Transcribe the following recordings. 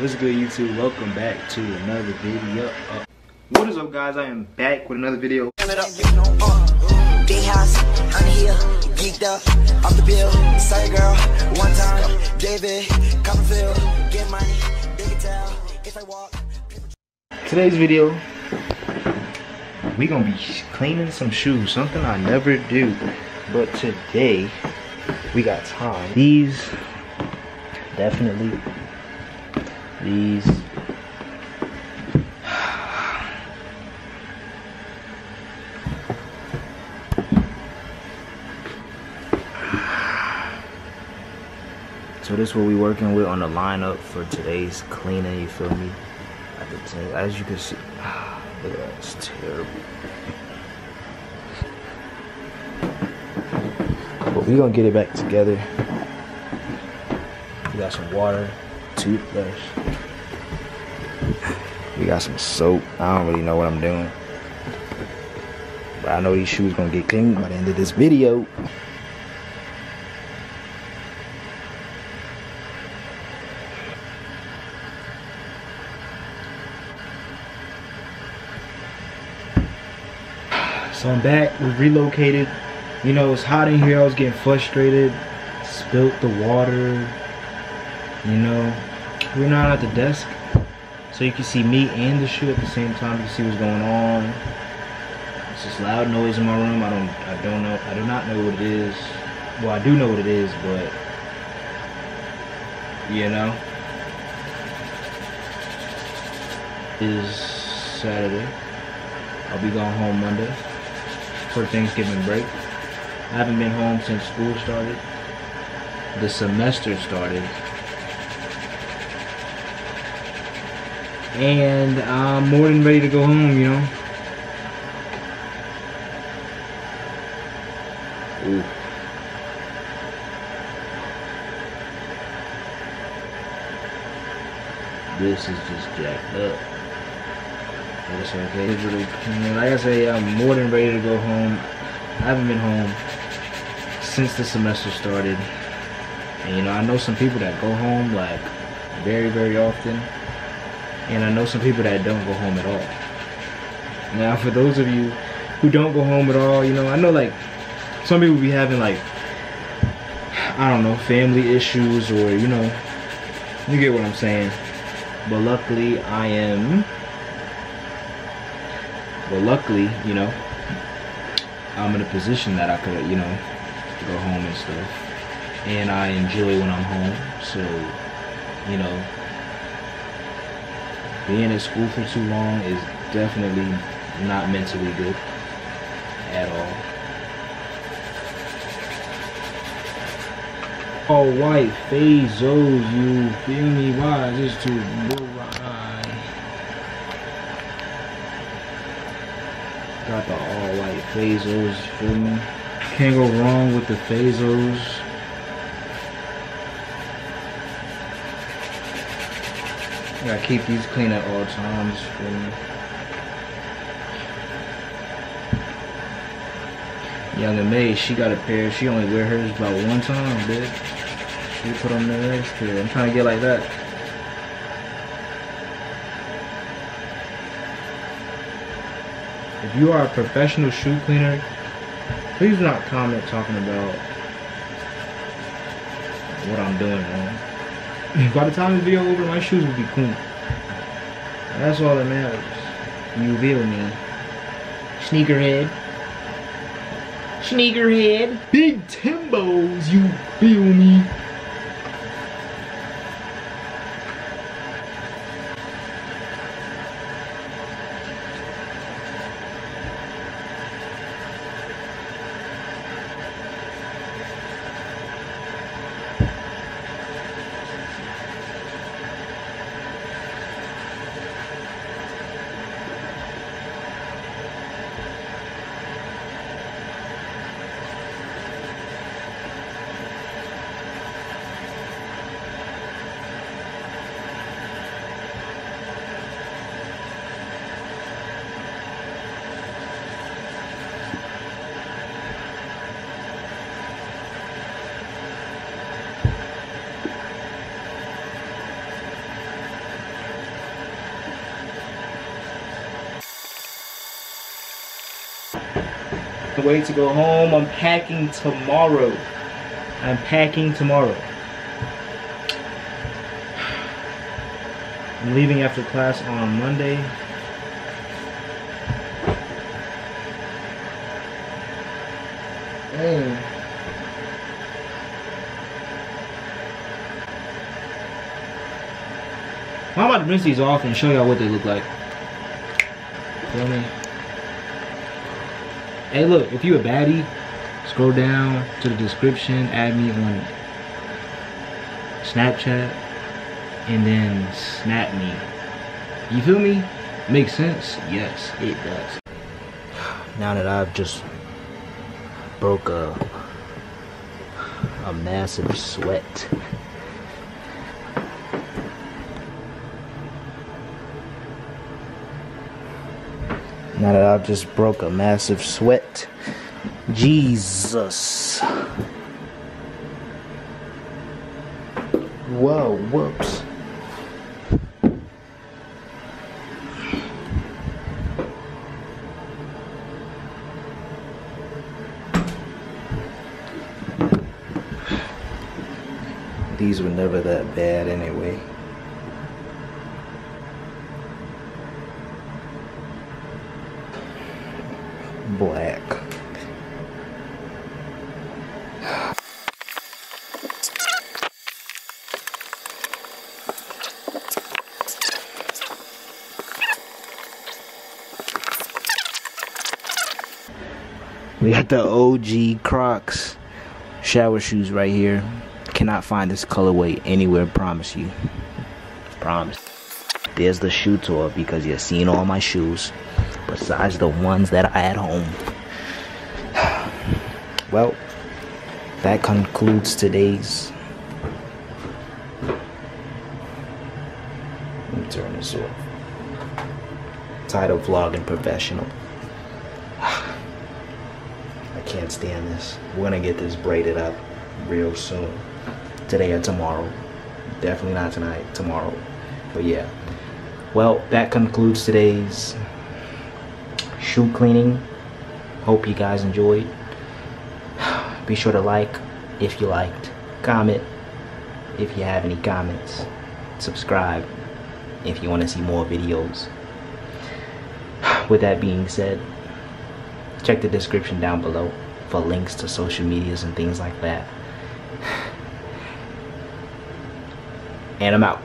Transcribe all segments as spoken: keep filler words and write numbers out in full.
What's good, YouTube? Welcome back to another video. What is up, guys? I am back with another video. Turn it up, you know, uh, big house, I'm here, geeked up, off the bill, sorry girl, one time, David, Copperfield, get money, big towel, if I walk. Today's video, we gonna be cleaning some shoes, something I never do, but today we got time. These, definitely, these. So this is what we working with on the lineup for today's cleaning, you feel me? As you can see, look at that, it's terrible. But we're gonna get it back together. We got some water, toothbrush. We got some soap. I don't really know what I'm doing. But I know these shoes gonna get clean by the end of this video. So I'm back, we relocated. You know, it's hot in here, I was getting frustrated. Spilt the water, you know. We're not at the desk, so you can see me and the shoe at the same time. You can see what's going on. It's just loud noise in my room. I don't, I don't know, I do not know what it is. Well, I do know what it is, but, you know. It is Saturday. I'll be going home Monday for Thanksgiving break. I haven't been home since school started. The semester started. And I'm more than ready to go home, you know. Ooh. This is just jacked up. Like I said, like I said, I'm more than ready to go home. I haven't been home since the semester started. And you know, I know some people that go home like very, very often. And I know some people that don't go home at all. Now, for those of you who don't go home at all, you know, I know like some people be having like, I don't know, family issues or, you know, you get what I'm saying. But luckily I am... Well, luckily, you know, I'm in a position that I could, you know, go home and stuff. And I enjoy when I'm home. So, you know, being at school for too long is definitely not mentally good at all. All white Fazos, you feel me? Why is this too bright? Got the all-white Fazos, feel me? Can't go wrong with the Fazos. Gotta keep these clean at all times, feel me? Young and May, she got a pair. She only wear hers about one time, bitch. She put on the next pair. I'm trying to get like that. If you are a professional shoe cleaner, please do not comment talking about what I'm doing wrong. By the time the video over, my shoes will be clean. That's all that matters. You feel me? Sneakerhead. Sneakerhead. Big Timbos, you feel me? the way to go home. I'm packing tomorrow. I'm packing tomorrow. I'm leaving after class on Monday. Dang. I'm about to rinse these off and show y'all what they look like. Feel me? Hey look, if you a baddie, scroll down to the description, add me on Snapchat, and then snap me. You feel me? Makes sense? Yes, it does. Now that I've just broke a, a massive sweat, Now that I've just broke a massive sweat. Jesus. Whoa, whoops. These were never that bad anyway. Black. We got the O G Crocs shower shoes right here. Cannot find this colorway anywhere, promise you. Promise. There's the shoe tour because you've seen all my shoes. Besides the ones that are at home. Well, that concludes today's. Let me turn this off. Title: Vlogging Professional. I can't stand this. We're gonna get this braided up real soon. Today or tomorrow. Definitely not tonight, tomorrow. But yeah. Well, that concludes today's shoe cleaning. Hope you guys enjoyed. Be sure to like if you liked, comment if you have any comments, subscribe if you want to see more videos. With that being said, check the description down below for links to social medias and things like that. And I'm out.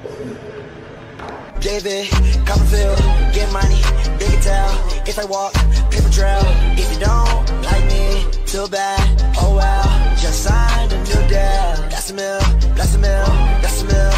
Get big, Copperfield, get money, big towel. If I walk, paper trail. If you don't like me, too bad. Oh well, just signed a new deal. That's a mill, that's a mill, that's a mill.